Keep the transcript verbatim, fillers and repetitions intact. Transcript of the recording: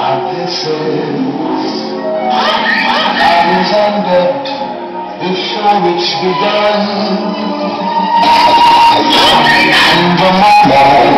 I did say I was undead before it's begun. And the